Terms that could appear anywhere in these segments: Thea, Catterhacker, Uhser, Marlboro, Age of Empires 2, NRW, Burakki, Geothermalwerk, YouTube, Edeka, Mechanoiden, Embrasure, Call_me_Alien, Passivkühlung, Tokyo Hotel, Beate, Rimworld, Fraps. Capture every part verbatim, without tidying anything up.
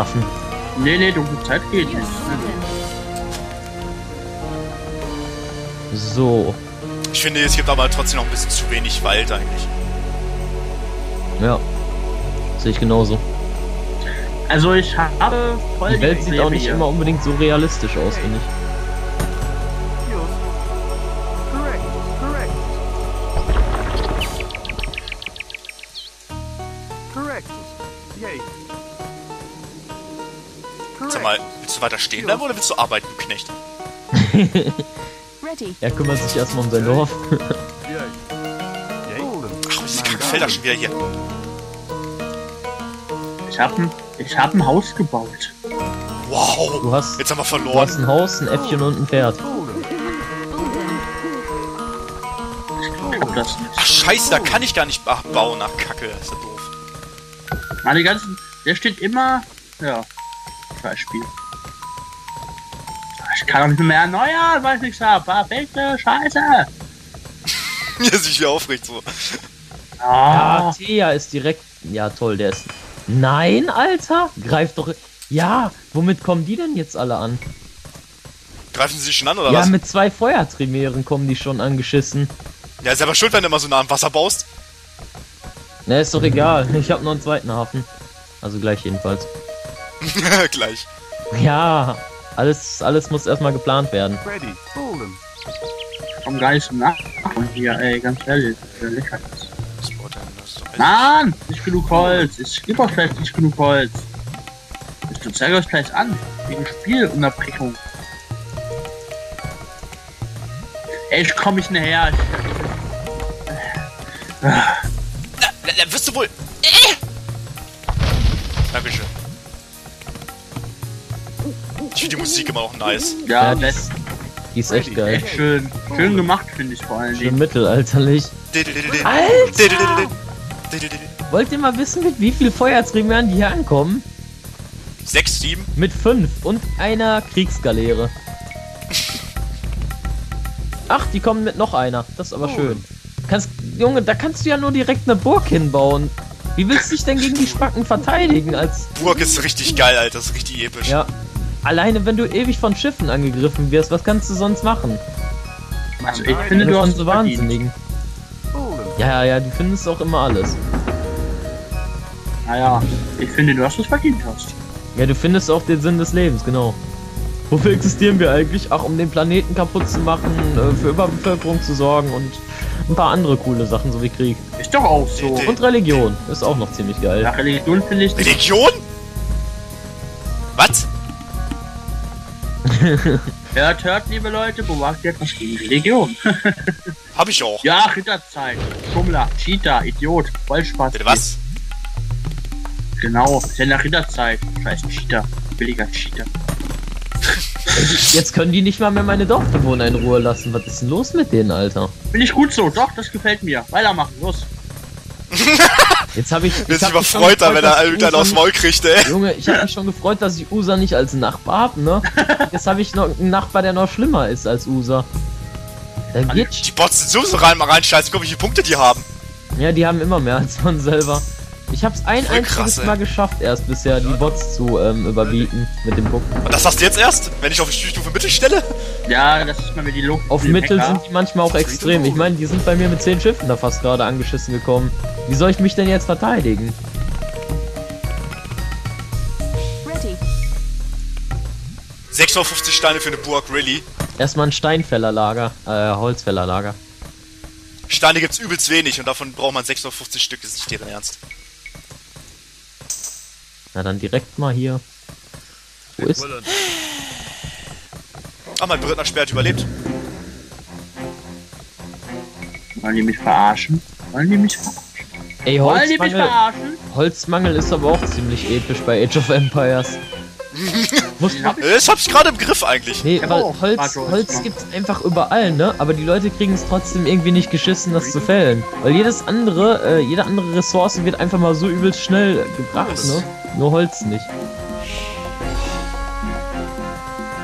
Schaffen. Nee, nee, dunkle Zeit geht nicht. So. Ich finde, es gibt aber trotzdem noch ein bisschen zu wenig Wald eigentlich. Ja. Sehe ich genauso. Also ich habe voll die Welt sieht auch nicht immer unbedingt so realistisch aus, finde ich. Korrekt. Korrekt. Sag mal, willst du weiter stehen bleiben oder willst du arbeiten, du Knecht? Er kümmert sich erstmal um sein Dorf. Ach, diese Kackfelder schon wieder hier. Ich hab ein, ich hab ein Haus gebaut. Wow, du hast, jetzt haben wir verloren. Du hast ein Haus, ein Äffchen und ein Pferd. Ich glaub das nicht. Ach scheiße, da kann ich gar nicht bauen. Ach Kacke, ist ja doof. Meine ganzen, der steht immer... Ja. Spiel. Ich kann auch nicht mehr erneuern, weil ich nichts habe. Perfekte Scheiße. Der sich hier aufregt so. Oh. Ja, Thea ist direkt... Ja, toll, der ist... Nein, Alter! Greift doch... Ja, womit kommen die denn jetzt alle an? Greifen sie sich schon an, oder ja, was? Ja, mit zwei Feuertrimären kommen die schon angeschissen. Ja, ist aber schuld, wenn du immer so nah am Wasser baust. Na, ist doch egal. Ich habe noch einen zweiten Hafen. Also gleich jedenfalls. Gleich. Ja, alles, alles muss erstmal geplant werden. Ich komm gar nicht zum Nachmachen hier, ey, ganz ehrlich. Mann, nicht genug Holz. Ich gebe auch vielleicht nicht genug Holz. Ich zeige euch gleich an, wegen Spielunterbrechung. Ey, ich komm nicht näher. Na, na, wirst du wohl... Dankeschön. Ich finde die Musik immer auch nice. Ja, ja die, ist, die ist echt geil. Echt schön, schön gemacht, finde ich vor allen Dingen. Schön mittelalterlich. Alter! Wollt ihr mal wissen, mit wie viel Feuertrimären die hier ankommen? Sechs, sieben? Mit fünf und einer Kriegsgaleere. Ach, die kommen mit noch einer. Das ist aber oh. schön. Kannst, Junge, da kannst du ja nur direkt eine Burg hinbauen. Wie willst du dich denn gegen die Spacken verteidigen? Als Burg ist richtig geil, Alter. Das ist richtig episch. Ja. Alleine, wenn du ewig von Schiffen angegriffen wirst, was kannst du sonst machen? Also ich finde, du hast so Wahnsinnigen. Ja, ja, ja, du findest auch immer alles. Naja, ich finde, du hast es verdient hast. Ja, du findest auch den Sinn des Lebens, genau. Wofür existieren wir eigentlich? Ach, um den Planeten kaputt zu machen, für Überbevölkerung zu sorgen und ein paar andere coole Sachen, so wie Krieg. Ist doch auch so. Und Religion, ist auch noch ziemlich geil. Ja, Religion finde ich... Religion? Was? Hört, hört, liebe Leute, Burakki hat was gegen Religion. Hab ich auch. Ja, Ritterzeit. Schummler, Cheater, Idiot, Vollspaß. Bitte was? Genau, ist ja nach Ritterzeit. Scheiß Cheater, billiger Cheater. Jetzt können die nicht mal mehr meine Dorfbewohner in Ruhe lassen. Was ist denn los mit denen, Alter? Bin ich gut so, doch, das gefällt mir. Weitermachen, los. Jetzt habe ich. Jetzt hab mich schon gefreut, wenn er einen dann aufs Maul kriegt, ey. Junge, ich habe mich schon gefreut, dass ich Uhser nicht als Nachbar habe, ne? Jetzt habe ich noch einen Nachbar, der noch schlimmer ist als Uhser. Dann geht's. Die Bots sind sowieso rein, mal rein, scheiße, guck, wie viele Punkte die haben. Ja, die haben immer mehr als man selber. Ich hab's ein Voll einziges krass, Mal geschafft, erst bisher die Bots zu ähm, überbieten mit dem Puck. Und das hast du jetzt erst? Wenn ich auf die Stufe Mittel stelle? Ja, das ist mal mit die Luft. Auf Mittel sind die manchmal auch extrem. Ich meine, die sind bei mir mit zehn Schiffen da fast gerade angeschissen gekommen. Wie soll ich mich denn jetzt verteidigen? sechshundertfünfzig Steine für eine Burg, really? Erstmal ein Steinfällerlager, äh, Holzfällerlager. Steine gibt's übelst wenig und davon braucht man sechshundertfünfzig Stück, ist nicht deren Ernst. Na dann direkt mal hier. Wo ist? Ah, mein Bündner Schwert überlebt. Wollen die mich verarschen? Wollen die mich verarschen? Ey, Holzmangel, Wollen die mich verarschen? Holzmangel ist aber auch ziemlich episch bei Age of Empires. Muss man... Ich hab's gerade im Griff eigentlich. Nee, weil Holz, Holz gibt's einfach überall, ne? Aber die Leute kriegen es trotzdem irgendwie nicht geschissen, das zu fällen. Weil jedes andere, äh, jede andere Ressource wird einfach mal so übelst schnell gebracht, ne? Nur Holz nicht.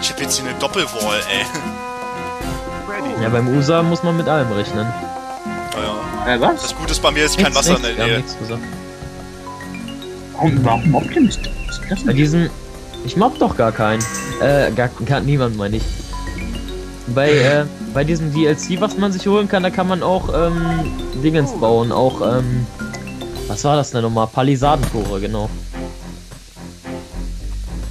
Ich hab jetzt hier eine Doppelwall, ey. Ja, beim Uhser muss man mit allem rechnen. Naja. Äh, was? Das Gute ist, bei mir ist kein Wasser in der Nähe. Warum mobbt ihr mich da? Das bei diesen... Ich mobb doch gar keinen. Äh, gar, gar niemand, meine ich. Bei, äh, bei diesem D L C, was man sich holen kann, da kann man auch, ähm, Dingens bauen. Auch, ähm, was war das denn nochmal? Palisadentore, genau.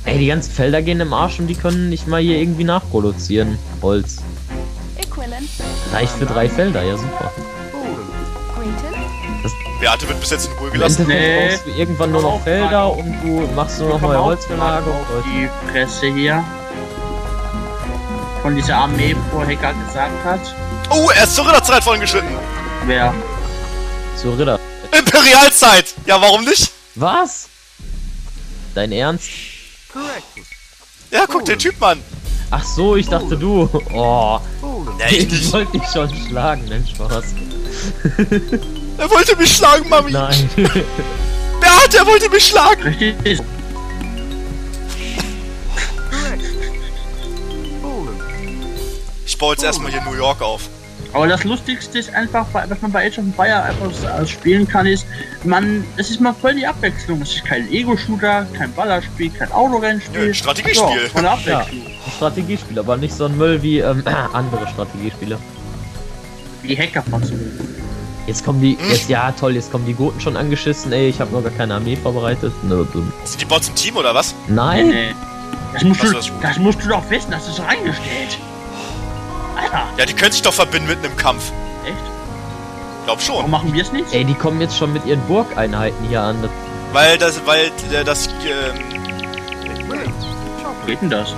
Ey, die ganzen Felder gehen im Arsch und die können nicht mal hier irgendwie nachproduzieren. Holz. Reicht für drei Felder, ja super. Beate wird bis jetzt in Ruhe gelassen. Nee. Brauchst du irgendwann nur noch Felder und du machst nur noch neue Holzverlagerung. Die Presse hier von dieser Armee, wo Hacker gesagt hat. Oh, er ist zur Ritterzeit vorangeschritten. Wer? Zur Ritter. Imperialzeit! Ja, warum nicht? Was? Dein Ernst? Ja, guck den Typ an. Ach so, ich dachte du. Oh. Ja, ich ich wollte dich schon schlagen, Mensch, Spaß. Er wollte mich schlagen, Mami! Nein! Beate, er wollte mich schlagen! Richtig! Ich baue jetzt erstmal hier New York auf. Aber das Lustigste ist einfach, was man bei Age of Empires einfach spielen kann, ist, man, es ist mal voll die Abwechslung. Es ist kein Ego-Shooter, kein Ballerspiel, kein Autorennspiel. Ja, Strategiespiel! Ja, von der Abwechslung. Ja, Strategiespiel, aber nicht so ein Müll wie ähm, andere Strategiespiele. Wie Hacker-Fassungen. Jetzt kommen die, jetzt, ja toll, jetzt kommen die Goten schon angeschissen, ey, ich habe noch gar keine Armee vorbereitet. Nö, sind die Bots im Team, oder was? Nein. Nee. Das, musst du, das, das musst du doch wissen, das ist reingestellt. Alter. Ja, die können sich doch verbinden mitten im Kampf. Echt? Glaub schon. Warum machen wir es nicht? Ey, die kommen jetzt schon mit ihren Burgeinheiten hier an. Weil das, weil äh, das, äh... Wie geht denn das?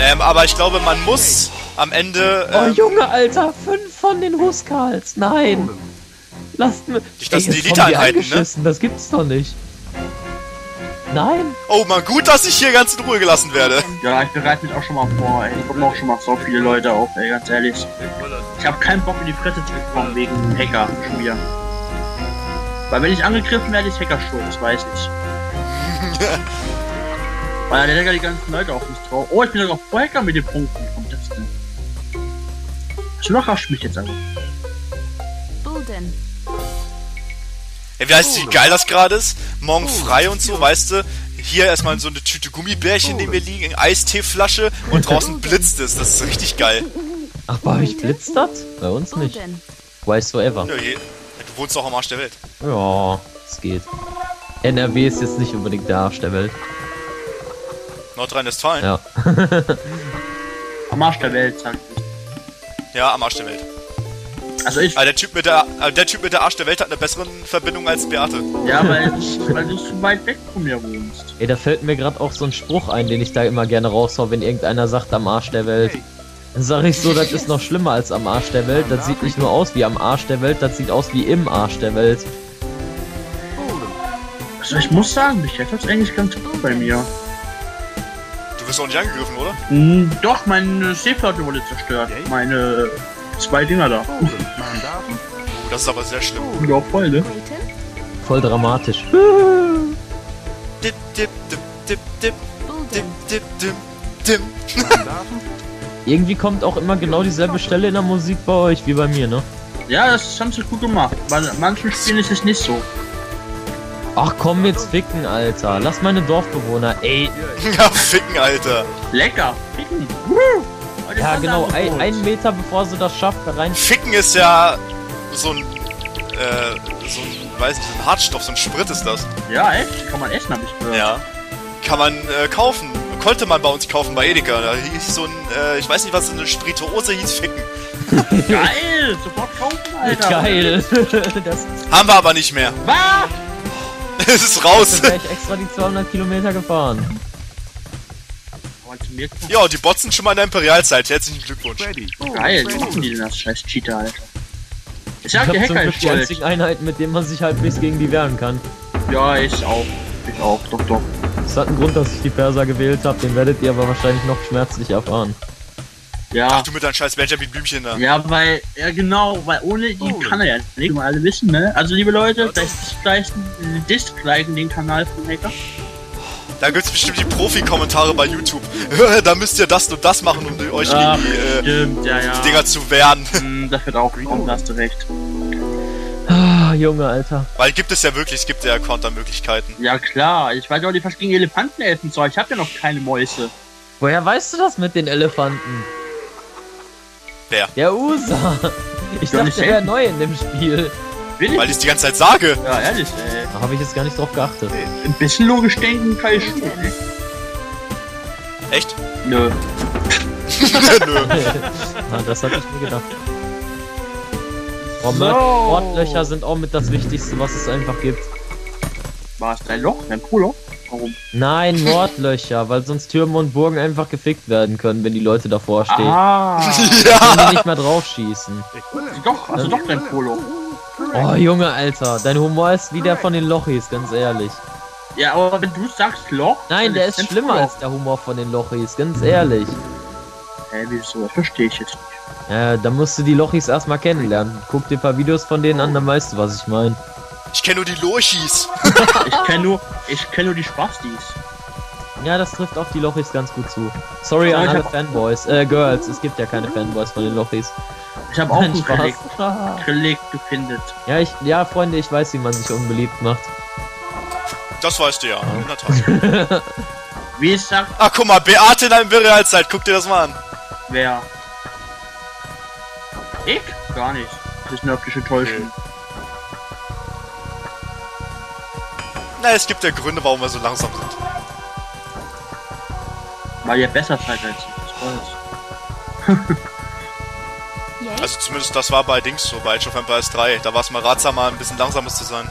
Ähm, aber ich glaube, man muss... Am Ende. Ähm, oh Junge, Alter, fünf von den Huskals. Nein. Lasst mir. Ich lasse die Eliteeinheiten, ne? Das gibt's doch nicht. Nein. Oh man, gut, dass ich hier ganz in Ruhe gelassen werde. Ja, ich bereite mich auch schon mal vor, ey. Ich komme auch schon mal so viele Leute auf, ey, ganz ehrlich. Ich habe keinen Bock in die Fresse zu bekommen wegen Hacker schon wieder. Weil wenn ich angegriffen werde, ist Hacker schuld, das weiß ich. Weil der Hacker die ganzen Leute auf mich drauf. Oh, ich bin sogar vor Hacker mit den Punkten. Noch rasch mich jetzt an. Bulden. Ey, wie heißt die, wie geil das gerade ist? Morgen Bulden. Frei und so, weißt du? Hier erstmal so eine Tüte Gummibärchen, Bulden. Die wir liegen, in Eisteeflasche und draußen blitzt es. Das ist richtig geil. Ach, bei euch blitzt das? Bei uns nicht. Bulden. Whatsoever. Nö, je, du wohnst doch am Arsch der Welt. Ja, es geht. N R W ist jetzt nicht unbedingt der Arsch der Welt. Nordrhein-Westfalen? Ja. Am Arsch der Welt, sagt man. Ja, am Arsch der Welt. Also ich... Aber der Typ mit der, der Typ mit der Arsch der Welt hat eine bessere Verbindung als Beate. Ja, weil, weil du zu weit weg von mir wohnst. Ey, da fällt mir gerade auch so ein Spruch ein, den ich da immer gerne raushau, wenn irgendeiner sagt, am Arsch der Welt. Dann sag ich so, das ist noch schlimmer als am Arsch der Welt. Das sieht nicht nur aus wie am Arsch der Welt, das sieht aus wie im Arsch der Welt. Also ich muss sagen, mich hält das eigentlich ganz gut bei mir. Du bist auch nicht angegriffen, oder? Mm, doch, meine Seeflotte wurde zerstört. Okay. Meine zwei Dinger da. Oh, das ist aber sehr schlimm. Ja, voll, ne? Voll dramatisch. Dip, dip, dip, dip, dip, dip, dip, dip. Irgendwie kommt auch immer genau dieselbe Stelle in der Musik bei euch wie bei mir, ne? Ja, das haben sie gut gemacht. Bei manchen Spielen ist es nicht so. Ach komm, jetzt ficken, Alter. Lass meine Dorfbewohner, ey. Ja, ficken, Alter. Lecker. Ficken. Ja, genau. Ein, einen Meter, bevor sie das schafft, da rein... Ficken ist ja so ein... Äh, so ein... Weiß nicht, ein Hartstoff, so ein Sprit ist das. Ja, echt? Kann man essen, hab ich gehört. Ja. Kann man äh, kaufen. Konnte man bei uns kaufen, bei Edeka. Da hieß so ein... Äh, ich weiß nicht, was so eine Spirituose hieß, ficken. Geil! Sofort kaufen, Alter. Geil. Das haben wir aber nicht mehr. Was? Es ist raus! Dann wäre ich extra die zweihundert Kilometer gefahren. Ja, die Bots sind schon mal in der Imperialzeit. Herzlichen Glückwunsch. Oh, geil, wie machen die denn das scheiß Cheater, Alter? Ich sag, der Hacker ist schuld. Ich hab so Einheiten, mit denen man sich halbwegs gegen die wehren kann. Ja, ich auch. Ich auch, doch, doch. Das hat einen Grund, dass ich die Perser gewählt habe. Den werdet ihr aber wahrscheinlich noch schmerzlich erfahren. Ja. Ach, du mit deinem scheiß Benjamin Blümchen da. Ja, weil, ja genau, weil ohne die oh. kann er ja nicht, wir alle wissen, ne? Also, liebe Leute, vielleicht, vielleicht disliken den Kanal von Hacker. Da gibt's bestimmt die Profi-Kommentare bei YouTube. Da müsst ihr das und das machen, um euch Ach, gegen die, äh, stimmt, ja, ja. die Dinger zu wehren. Das wird auch kommen, da hast du recht. Ah, Junge, Alter. Weil gibt es ja wirklich, es gibt ja Countermöglichkeiten. Ja klar, ich weiß auch nicht, was ich gegen Elefanten helfen soll. Ich habe ja noch keine Mäuse. Woher weißt du das mit den Elefanten? Wer? Der Uhser. Ich, ich dachte, der wäre neu in dem Spiel. Will ich? Weil ich es die ganze Zeit sage. Ja, ehrlich, ey. Da habe ich jetzt gar nicht drauf geachtet. Ein bisschen logisch denken kann ich schon. Echt? Nö. Nö. Mann, das hatte ich mir gedacht. Oh, Mordlöcher sind auch mit das Wichtigste, was es einfach gibt. War es ein Loch? Ein Pro-Loch? Warum? Nein, Mordlöcher, weil sonst Türme und Burgen einfach gefickt werden können, wenn die Leute davor stehen. Ah, ja. Können die nicht mehr drauf schießen. Doch, also doch dein Polo. Oh Junge, Alter, dein Humor ist wie der von den Lochis, ganz ehrlich. Ja, aber wenn du sagst Loch... Nein, der ist schlimmer Loch. Als der Humor von den Lochis, ganz ehrlich. Hä, äh, wieso? Das verstehe ich jetzt nicht. Äh, da musst du die Lochis erstmal kennenlernen. Guck dir ein paar Videos von denen an, dann weißt du, was ich meine. Ich kenne nur die Lochis. ich kenne nur, ich kenne nur die Spastis. Ja, das trifft auf die Lochis ganz gut zu. Sorry an alle Fanboys, äh, Girls. Es gibt ja keine Fanboys von den Lochis. Ich habe auch einen Relikt gefunden. Ja, ich, ja, Freunde, ich weiß, wie man sich unbeliebt macht. Das weißt du ja. ja. Wie ich sag. Ach, guck mal, Beate in einem Realzeit. Guck dir das mal an. Wer? Ich? Gar nicht. Das ist eine optische Täuschung. Nee. Na, es gibt ja Gründe, warum wir so langsam sind. Weil ihr besser seid als ich, das weiß. Also zumindest das war bei Dings so, bei Age of Empires drei. Da war es mal ratsamer, ein bisschen langsamer zu sein.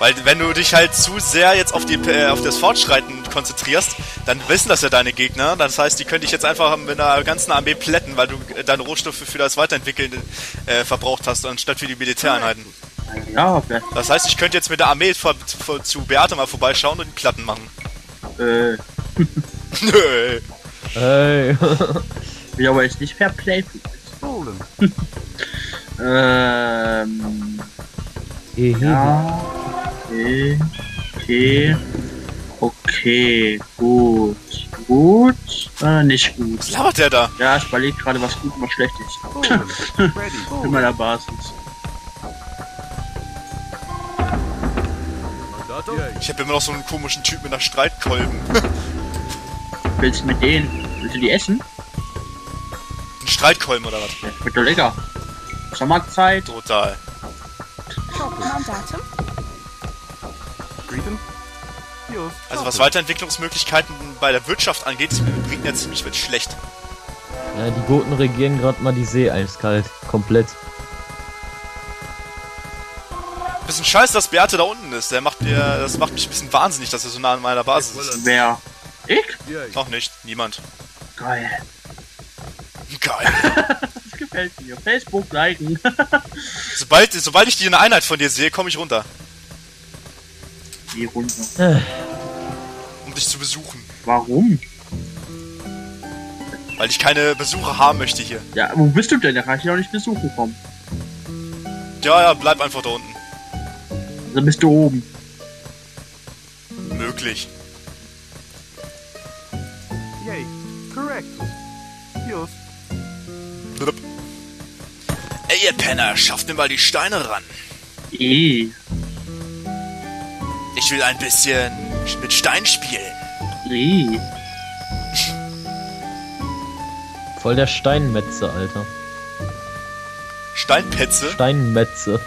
Weil wenn du dich halt zu sehr jetzt auf, die, äh, auf das Fortschreiten konzentrierst, dann wissen das ja deine Gegner. Das heißt, die könnte ich jetzt einfach mit einer ganzen Armee plätten, weil du deine Rohstoffe für das Weiterentwickeln äh, verbraucht hast, anstatt für die Militäreinheiten. Ja, das heißt, ich könnte jetzt mit der Armee vor, vor, zu Beate mal vorbeischauen und Platten machen. Äh. Nö. Ey. Ja, aber ist nicht fair play. ähm. Ja. Okay. Okay. Okay, gut. Gut? Äh, nicht gut. Was labert der da? Ja, ich überlege gerade, was gut und was schlecht ist. Oh, oh. In meiner Basis. Ich habe immer noch so einen komischen Typ mit einer Streitkolben. Willst du mit denen? Willst du die essen? Ein Streitkolben oder was? Ja, wird doch lecker. Sommerzeit. Total. Also was Weiterentwicklungsmöglichkeiten bei der Wirtschaft angeht, bringt ja ziemlich wird schlecht. Ja, die Goten regieren gerade mal die See eiskalt. Komplett. Bisschen scheiße, dass Beate da unten ist. Der macht mir, das macht mich ein bisschen wahnsinnig, dass er so nah an meiner Basis ist. Wer? Ich? Noch nicht. Niemand. Geil. Geil. Das gefällt mir. Facebook liken. sobald, sobald ich die in der Einheit von dir sehe, komme ich runter. Geh runter. Um dich zu besuchen. Warum? Weil ich keine Besucher haben möchte hier. Ja, wo bist du denn? Da kann ich dich auch nicht besuchen kommen. Ja, ja, bleib einfach da unten. Dann bist du oben. Möglich. Yay, korrekt. Just. Ey, ihr Penner, schafft mir mal die Steine ran. Eee. Ich will ein bisschen mit Stein spielen. Eee. Voll der Steinmetze, Alter. Steinpetze? Steinmetze.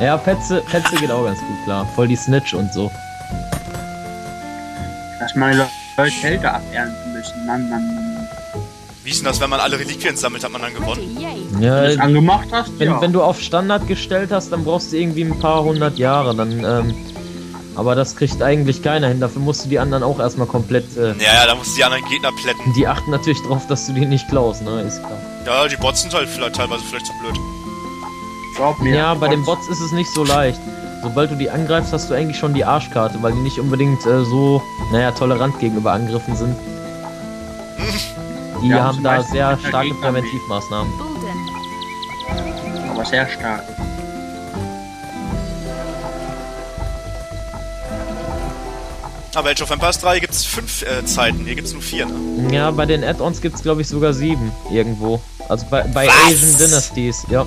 Ja, Petze, Petze geht auch ganz gut klar. Voll die Snitch und so. Dass meine Leute Kälte abernten müssen. Mann, Mann, Mann. Wie ist denn das, wenn man alle Reliquien sammelt, hat man dann gewonnen? Ja, wenn du angemacht hast, wenn, ja. Wenn du auf Standard gestellt hast, dann brauchst du irgendwie ein paar hundert Jahre. Dann, ähm, aber das kriegt eigentlich keiner hin. Dafür musst du die anderen auch erstmal komplett... Äh, ja, ja, da musst du die anderen Gegner plätten. Die achten natürlich drauf, dass du die nicht klaust, ne? Ist klar. Ja, die Bots sind halt vielleicht, teilweise vielleicht zu blöd. Mir, ja, bei den Bots ist es nicht so leicht. Sobald du die angreifst, hast du eigentlich schon die Arschkarte, weil die nicht unbedingt äh, so, naja, tolerant gegenüber Angriffen sind. Die ja, haben da sehr starke Präventivmaßnahmen. Aber sehr stark. Aber Age of Empires drei gibt es fünf äh, Zeiten, hier gibt es nur vier. Ne? Ja, bei den Add-ons gibt es glaube ich sogar sieben irgendwo. Also bei, bei Asian Dynasties, ja.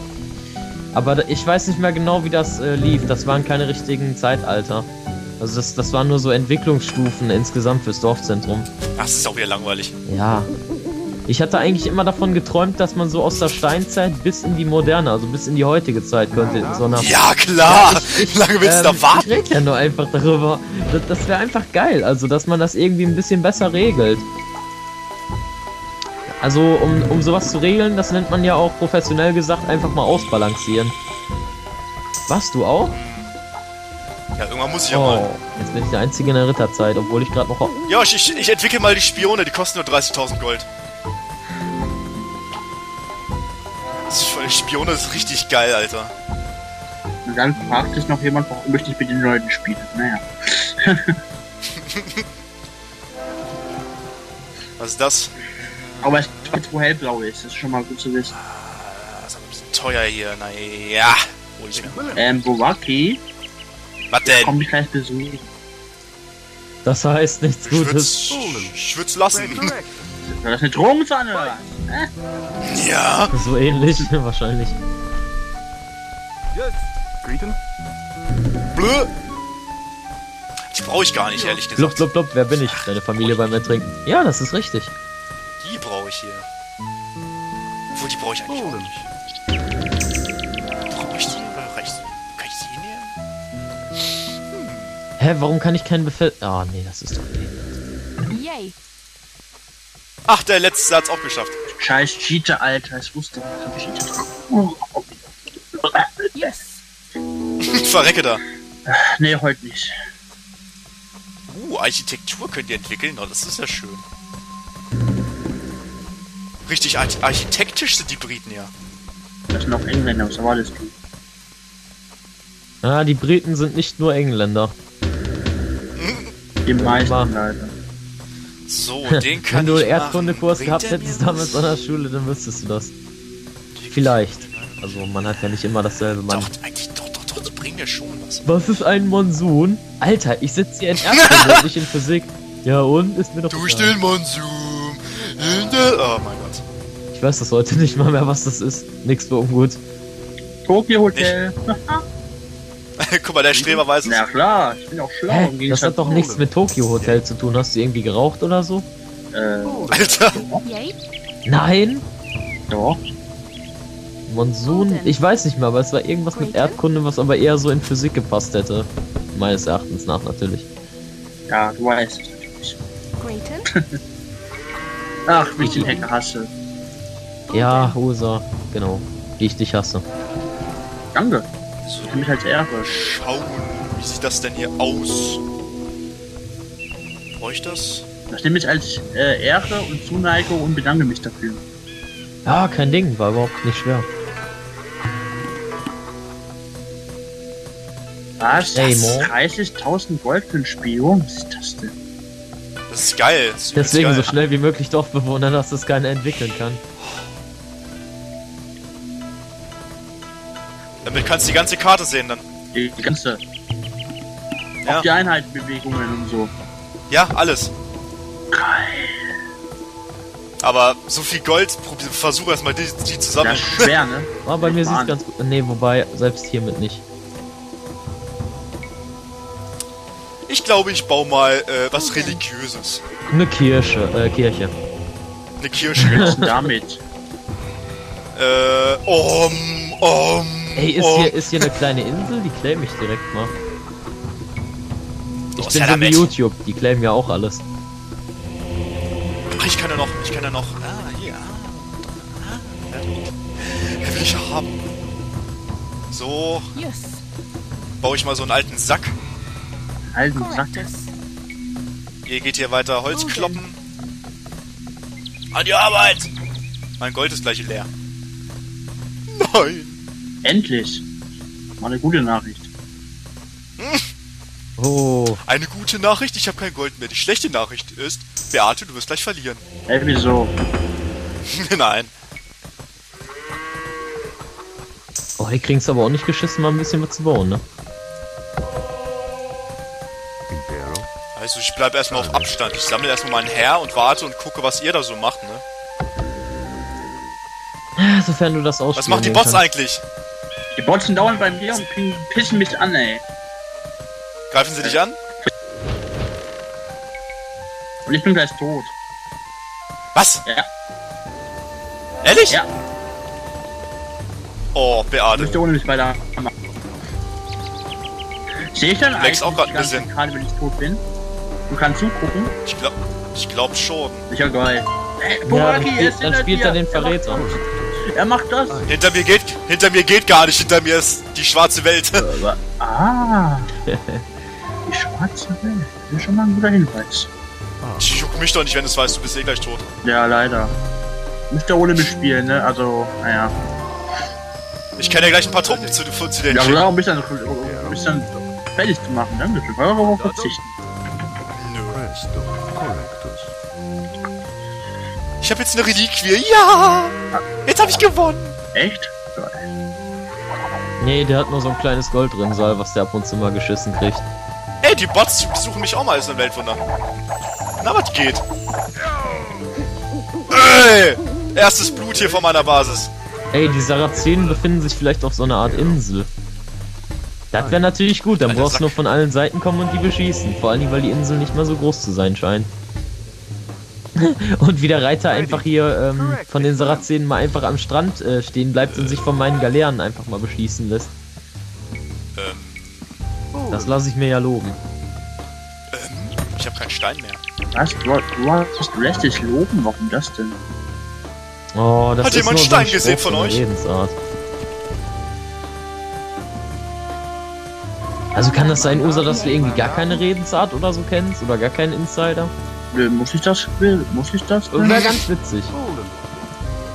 Aber ich weiß nicht mehr genau, wie das äh, lief. Das waren keine richtigen Zeitalter. Also das, das waren nur so Entwicklungsstufen insgesamt fürs Dorfzentrum. Ach, das ist auch wieder langweilig. Ja. Ich hatte eigentlich immer davon geträumt, dass man so aus der Steinzeit bis in die Moderne, also bis in die heutige Zeit könnte. So nach ja, klar! Ja, ich, ich, lange willst ähm, du da warten? Ich rede ja nur einfach darüber. Das, das wäre einfach geil, also dass man das irgendwie ein bisschen besser regelt. Also um, um sowas zu regeln, das nennt man ja auch professionell gesagt einfach mal ausbalancieren. Was, du auch? Ja, irgendwann muss ich oh, ja mal. Jetzt bin ich der Einzige in der Ritterzeit, obwohl ich gerade noch... Ja, ich, ich, ich entwickle mal die Spione, die kosten nur dreißigtausend Gold. Spione ist richtig geil, Alter. Und dann fragt sich noch jemand, warum möchte ich mit den Leuten spielen? Naja. Was ist das? Aber es ist wohl hellblau ist, das ist schon mal gut zu wissen. Ah, das ist ein bisschen teuer hier, naja. Hol ich mir. Ähm, Burakki. Was denn? Komm mich gleich besuchen. Das heißt nichts ich Gutes. Ich würd's lassen. Das ist eine Drohungsanne, oder? Ja. So ähnlich, wahrscheinlich. Blö. Die brauche ich gar nicht, ehrlich gesagt. Blub, blub, blub, wer bin ich? Deine Familie beim Ertrinken. Ja, das ist richtig. Die brauche ich hier. Obwohl, die brauche ich eigentlich oh. nicht. Brauche ich die? Kann ich die hinnehmen? Hm. Hä, warum kann ich keinen Befehl... Ah, oh, nee, das ist doch... Yay. Ach, der letzte hat's auch geschafft. Scheiß Cheater, Alter. Ich wusste, ich hab Cheater drauf. Yes. Verrecke da. Nee, heute nicht. Uh, Architektur könnt ihr entwickeln. Oh, das ist ja schön. Richtig arch architektisch sind die Briten, ja. Das sind auch Engländer, was war das? Ah, die Briten sind nicht nur Engländer. Mhm. Die meisten, Alter. So, den kann wenn du Erdkundekurs gehabt hättest damals an der Schule, dann wüsstest du das. Vielleicht. Also man hat ja nicht immer dasselbe. Man doch, eigentlich doch, doch, doch, das bringt ja schon was. Was ist ein Monsun? Alter, ich sitze hier in Erdkunde, nicht in Physik. Ja und? Ist mir doch durch den Monsun. Oh mein Gott. Ich weiß das heute nicht mal mehr, was das ist. Nix für ungut. Tokyo Hotel. Guck mal, der Streber weiß es. Na klar, ich bin auch schlau. Hä, das Stadt hat doch nichts mit Tokyo Hotel zu tun. Hast du irgendwie geraucht oder so? Äh. Alter! Nein! Doch. Monsun, ich weiß nicht mehr, aber es war irgendwas mit Erdkunde, was aber eher so in Physik gepasst hätte. Meines Erachtens nach natürlich. Ja, du weißt. Ach, wie ich den Hacker hasse. Ja, Uhser, genau. Wie ich dich hasse. Danke. So, ich mich als Ehre. Schauen, wie sieht das denn hier aus? Brauche ich das? Das nehme ich als äh, Ehre und Zuneigung und bedanke mich dafür. Ja, kein Ding, war überhaupt nicht schwer. Was? dreißigtausend Gold für ein Spion? Was ist das denn? Das ist geil. Das ist deswegen geil. So schnell wie möglich Dorfbewohner, dass das keiner entwickeln kann. Damit kannst du die ganze Karte sehen dann. Die ganze. Ja. Auch die Einheitenbewegungen und so. Ja, alles. Geil. Aber so viel Gold, versuch erstmal die, die zusammen. Ja, schwer, ne? Aber oh, bei mir sieht es ganz gut. Ne, wobei, selbst hiermit nicht. Ich glaube, ich baue mal äh, was Religiöses. Eine Kirche, äh, Kirche. Eine Kirche. Was denn damit? Äh, um, um. Ey, ist, oh. hier, ist hier eine kleine Insel? Die claim ich direkt mal. Ich oh, bin so wie YouTube, die claimen ja auch alles. Ach, ich kann ja noch, ich kann ja noch. Ah, ja. Ah, will ich haben. So. Yes. Baue ich mal so einen alten Sack. Alten Sack? Ihr geht hier weiter Holz okay. kloppen. An die Arbeit! Mein Gold ist gleich leer. Nein! Endlich! Mal eine gute Nachricht. Oh. Eine gute Nachricht? Ich habe kein Gold mehr. Die schlechte Nachricht ist, Beate, du wirst gleich verlieren. Hä, hey, wieso? Nein. Oh, hier kriegst du aber auch nicht geschissen, mal ein bisschen was zu bauen, ne? Also, ich bleib erstmal auf Abstand. Ich sammle erstmal meinen Herr und warte und gucke, was ihr da so macht, ne? Sofern du das ausspielst. Was machen die Bots kannst. eigentlich? Die Bots sind dauernd bei mir und pissen mich an, ey. Greifen sie dich an? Und ich bin gleich tot. Was? Ja. Ehrlich? Ja. Oh, Beate. Ich möchte ohne mich bei der Kamera. Sehe ich dann eigentlich auch gerade ein bisschen, gerade wenn ich tot bin? Du kannst zugucken? Ich glaub, ich glaub schon. Sicher geil. Hey, Burakki, ja, ist dann spielt er den Verräter. Er macht das. Hinter mir geht, hinter mir geht gar nicht. Hinter mir ist die schwarze Welt. Ah. Die schwarze Welt. Das ist schon mal ein guter Hinweis. Ich juck mich doch nicht, wenn du es weißt. Du bist eh gleich tot. Ja, leider. Nicht da ohne mich spielen, ne? Also, naja. Ich kann ja gleich ein paar Truppen zu, zu den. Ja, genau, um mich dann fertig zu machen, ne? Wir können darauf verzichten. Ich habe jetzt eine Reliquie. Ja! Jetzt habe ich gewonnen! Echt? Geil. Nee, der hat nur so ein kleines Goldrinnsal, was der ab und zu mal geschissen kriegt. Ey, die Bots besuchen mich auch mal als ein Weltwunder. Na, was geht? Ey! Erstes Blut hier von meiner Basis. Ey, die Sarazenen befinden sich vielleicht auf so einer Art Insel. Das wäre natürlich gut, dann Alter, brauchst du nur von allen Seiten kommen und die beschießen. Vor allem, weil die Insel nicht mehr so groß zu sein scheint. Und wie der Reiter einfach hier ähm, von den Sarazenen mal einfach am Strand äh, stehen bleibt und sich von meinen Galeeren einfach mal beschießen lässt. Ähm. Das lasse ich mir ja loben. Ähm, ich habe keinen Stein mehr. Was? Du lässt dich loben? Warum das denn? Oh, das Hat ist jemand nur Stein so gesehen von euch? Redensart. Also kann das sein, Uhser, dass du irgendwie gar keine Redensart oder so kennst? Oder gar keinen Insider? Nö, muss ich das spielen? Muss ich das spielen? Wäre ganz witzig.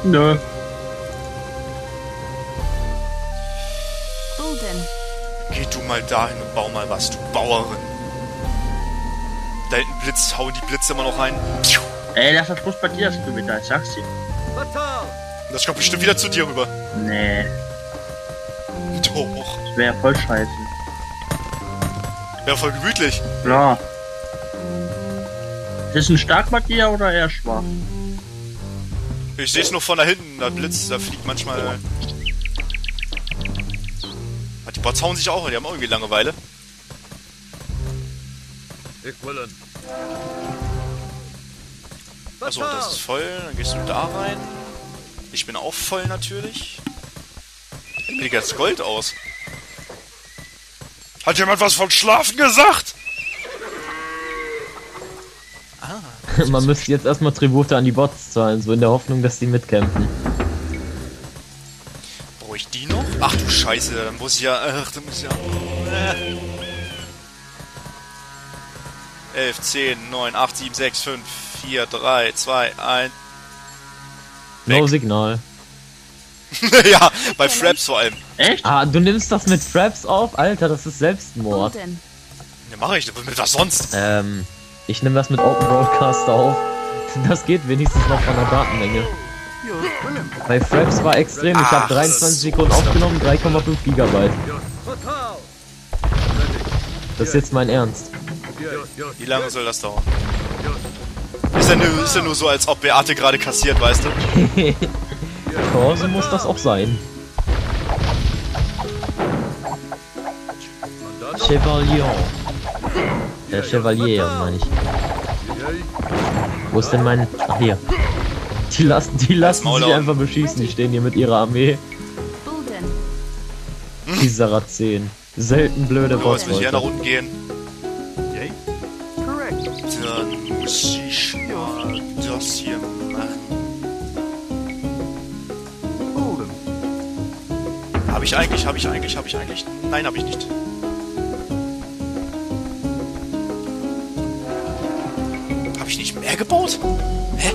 Nö. Geh du mal dahin und bau mal was, du Bauerin. Da hinten blitzt, hauen die Blitze immer noch rein. Ey, lass das bloß bei dir, das Gewitter, ich sag's dir. Das kommt bestimmt wieder zu dir rüber. Nee. Doch. Das wäre voll scheiße. Wäre voll gemütlich. Ja. Ist ein Starkmagier oder eher schwach? Ich sehe es nur von da hinten, da blitzt, da fliegt manchmal. Ja. Die Bots hauen sich auch, die haben auch irgendwie Langeweile. Achso, das ist voll, dann gehst du da rein. Ich bin auch voll natürlich. Wie geht das Gold aus? Hat jemand was von Schlafen gesagt? Man müsste jetzt erstmal Tribute an die Bots zahlen, so in der Hoffnung, dass die mitkämpfen. Brauche ich die noch? Ach du Scheiße, dann muss ich ja... Ach, dann muss ich ja... elf, zehn, neun, acht, sieben, sechs, fünf, vier, drei, zwei, eins... Weg. No Signal. Ja, bei Fraps vor allem. Echt? Ah, du nimmst das mit Fraps auf? Alter, das ist Selbstmord. Was denn? Ja, mach ich, mit was sonst? Ähm... Ich nehme das mit Open Broadcast auf. Das geht wenigstens noch von der Datenmenge. Bei Fraps war extrem, ich habe dreiundzwanzig Sekunden aufgenommen, drei Komma fünf Gigabyte. Das ist jetzt mein Ernst. Wie lange soll das dauern? Ist ja nur, ist ja nur so, als ob Beate gerade kassiert, weißt du? Ja, so muss das auch sein. Chevalier. Der Chevalier, meine ich. Wo ist denn mein... Ach, hier. Die lassen, die lassen sich einfach beschießen. Die stehen hier mit ihrer Armee. Die Sarazenen. Selten blöde Bots. Jetzt muss ich ja nach unten gehen. Dann muss ich mal das hier machen. Hab ich eigentlich, hab ich eigentlich, hab ich eigentlich... Nein, hab ich nicht. Hab ich nicht mehr gebaut? Hä?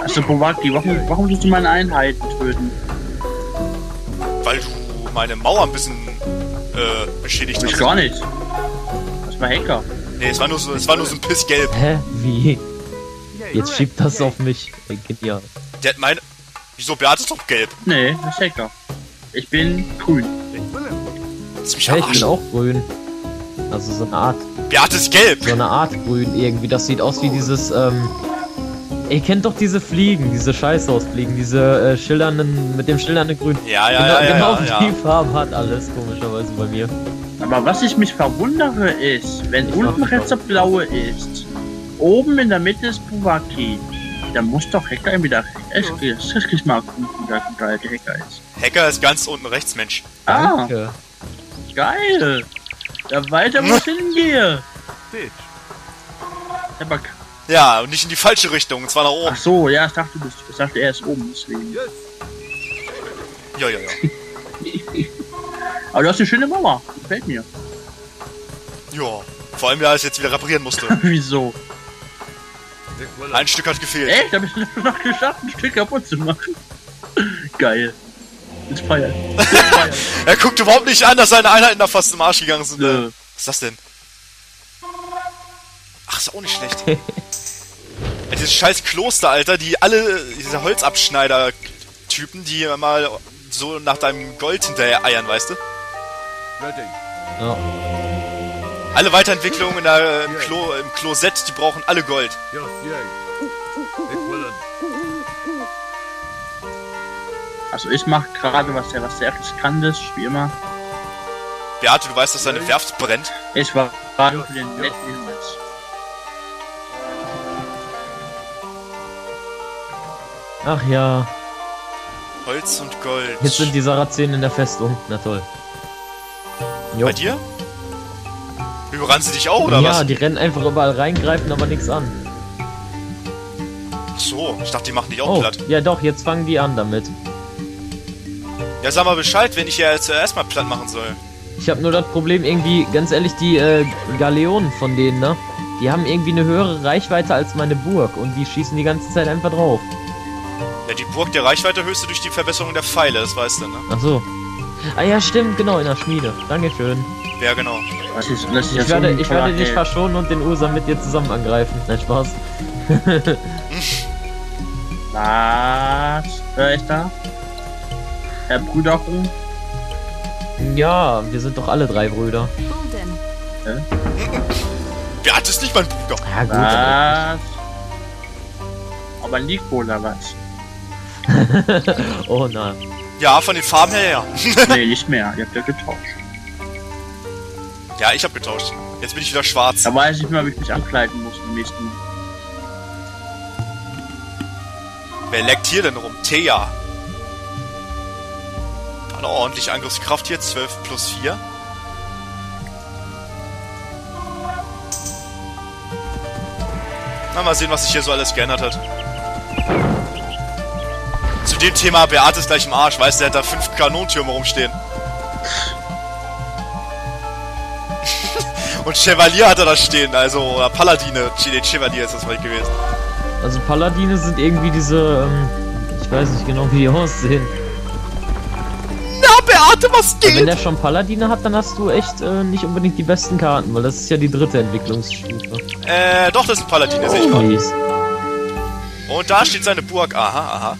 Also Burakki, warum, warum willst du meine Einheiten töten? Weil du meine Mauer ein bisschen äh, beschädigt hast. Ich gar nicht. Das war Hacker. Nee, es war nur so, es war nur so ein Pissgelb. Hä? Wie? Jetzt schiebt das auf mich. Genial. Der hat meine... Wieso? Beate ist doch gelb. Nee, das ist Hacker. Ich bin grün. Ich bin auch grün. Also so eine Art... Beates Gelb! So eine Art Grün irgendwie. Das sieht aus wie dieses, ähm... Ihr kennt doch diese Fliegen, diese Scheißhausfliegen, diese äh, schildernden, mit dem schildernden Grün. Ja, ja, genau, ja, ja. Genau ja, die ja. Farbe hat alles, komischerweise bei mir. Aber was ich mich verwundere ist, wenn ich unten rechts der blaue ist, oben in der Mitte ist Burakki, dann muss doch Hacker entweder rechts, ja. rechts mal gucken, wie der alte Hacker ist. Hacker ist ganz unten rechts, Mensch. Ah, danke. Geil. Da weiter, wo ich hingehe. Aber ja, und nicht in die falsche Richtung, und zwar nach oben. Ach so, ja, ich dachte, du bist, ich dachte, er ist oben, deswegen. Ja, ja, ja. Aber du hast eine schöne Mauer, gefällt mir. Ja, vor allem, weil ich es jetzt wieder reparieren musste. Wieso? Ein Stück hat gefehlt. Echt? Da bist du noch geschafft, ein Stück kaputt zu machen. Geil. Jetzt feiern. Er guckt überhaupt nicht an, dass seine Einheiten da fast im Arsch gegangen sind. Ne. Was ist das denn? Ach, ist auch nicht schlecht. Ey, dieses scheiß Kloster, Alter, die alle, diese Holzabschneider-Typen, die mal so nach deinem Gold hinterher eiern, weißt du? Ja. Alle Weiterentwicklungen in der, im, Klo, im Klosett, die brauchen alle Gold. Also ich mach gerade was sehr, was sehr riskantes, wie immer. Beate, du weißt, dass deine Werft brennt. Ich war gerade für den letzten Hinweis. Ach ja. Holz und Gold. Jetzt sind die Sarazenen in der Festung. Na toll. Jo. Bei dir? Überrannen sie dich auch, oder ja, was? Ja, die rennen einfach überall reingreifen, aber nichts an. Ach so, ich dachte, die machen dich auch oh, platt. Ja doch, jetzt fangen die an damit. Ja, sag mal Bescheid, wenn ich ja jetzt erstmal platt machen soll. Ich habe nur das Problem irgendwie, ganz ehrlich, die äh, Galeonen von denen, ne? Die haben irgendwie eine höhere Reichweite als meine Burg und die schießen die ganze Zeit einfach drauf. Ja, die Burg der Reichweite höchste durch die Verbesserung der Pfeile, das weißt du, ne? Ach so. Ah ja, stimmt, genau, in der Schmiede. Dankeschön. Ja, genau. Das ist, das ist ich werde, ich werde dich verschonen und den Uhser mit dir zusammen angreifen. Nein, Spaß. Was? Hör ich da? Herr Brüderchen? Ja, wir sind doch alle drei Brüder. Wo denn? Wer hat es nicht, mein Bruder? Ja, gut. Was? Aber liegt wohl da was? Oh nein. Ja, von den Farben her, ja. Nee, nicht mehr. Ihr habt ja getauscht. Ja, ich hab getauscht. Jetzt bin ich wieder schwarz. Da weiß ich nicht mehr, ob ich mich ankleiden muss im nächsten Mal. Wer leckt hier denn rum? Thea. Hat eine ordentliche Angriffskraft hier. zwölf plus vier. Na, mal sehen, was sich hier so alles geändert hat. Zu dem Thema, Beate ist gleich im Arsch, weißt du, der hat da fünf Kanontürme rumstehen. Und Chevalier hat er da stehen, also, oder Paladine, den Chevalier ist das mal gewesen. Also Paladine sind irgendwie diese, ähm, ich weiß nicht genau, wie die aussehen. Na, Beate, was geht? Aber wenn der schon Paladine hat, dann hast du echt äh, nicht unbedingt die besten Karten, weil das ist ja die dritte Entwicklungsstufe. Äh, doch, das sind Paladine, oh, sehe ich mal. Und da steht seine Burg, aha, aha.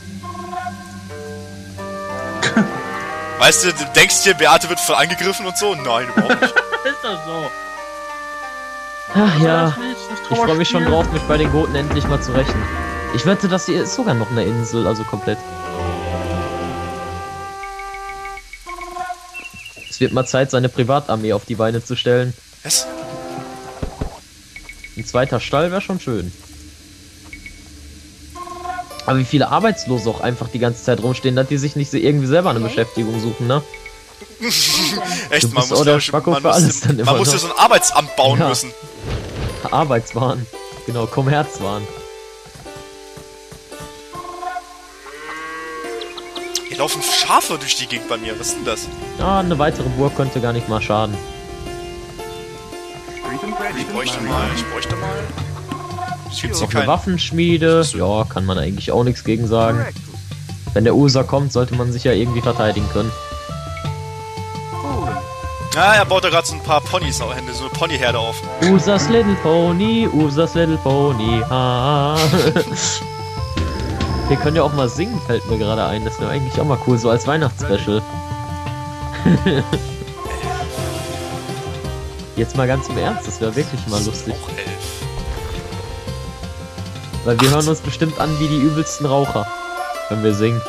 Weißt du, du denkst dir, Beate wird voll angegriffen und so? Nein, überhaupt nicht. Ist das so? Ach ja, ich freue mich schon drauf, mich bei den Goten endlich mal zu rächen. Ich wette, dass hier ist sogar noch eine Insel, also komplett. Es wird mal Zeit, seine Privatarmee auf die Beine zu stellen. Was? Ein zweiter Stall wäre schon schön. Aber wie viele Arbeitslose auch einfach die ganze Zeit rumstehen, dass die sich nicht so irgendwie selber eine Beschäftigung suchen, ne? Echt, man muss ja schon, man, alles muss, man muss ja so ein Arbeitsamt bauen ja. müssen. Arbeitswahn. Genau, Kommerzwahn. Hier laufen Schafe durch die Gegend bei mir, was ist denn das? Ah, eine weitere Burg könnte gar nicht mal schaden. Ich bräuchte mal, ich bräuchte mal... Gibt's noch eine Waffenschmiede? Ja, kann man eigentlich auch nichts gegen sagen. Wenn der Uhser kommt, sollte man sich ja irgendwie verteidigen können. Ja, er baut da gerade so ein paar Ponys auch hin, so eine Ponyherde auf. Uhsers Little Pony, Uhsers Little Pony, ha. Wir können ja auch mal singen, fällt mir gerade ein. Das wäre eigentlich auch mal cool, so als Weihnachtsspecial. Jetzt mal ganz im Ernst, das wäre wirklich mal lustig. Auch elf. Weil wir acht. Hören uns bestimmt an wie die übelsten Raucher, wenn wir singen.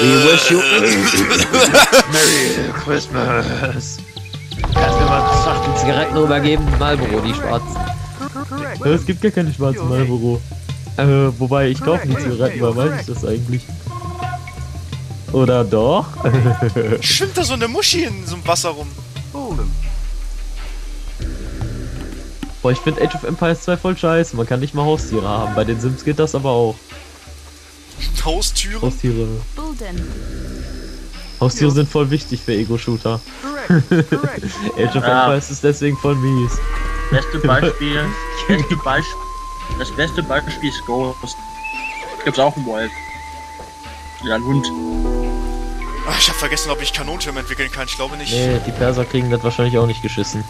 We wish you Merry Christmas. Kannst du mir mal Schachtel Zigaretten rübergeben? Marlboro, die schwarzen. Ja, es gibt gar keine schwarzen Marlboro. Äh, wobei, ich kaufe nicht Zigaretten, weil weiß ich das eigentlich. Oder doch? Schwimmt da so eine Muschi in so einem Wasser rum? Boah, ich finde Age of Empires zwei voll scheiße. Man kann nicht mal Haustiere haben. Bei den Sims geht das aber auch. Haustiere? Haustiere. Haustiere sind voll wichtig für Ego-Shooter. Age of ja. Empires ist deswegen voll mies. Beste Beispiel. Beste Beisp das beste Beispiel ist Ghost. Gibt's auch im Wild. Ja, ein Hund. Ach, ich hab vergessen, ob ich Kanonentürme entwickeln kann. Ich glaube nicht. Nee, die Perser kriegen das wahrscheinlich auch nicht geschissen.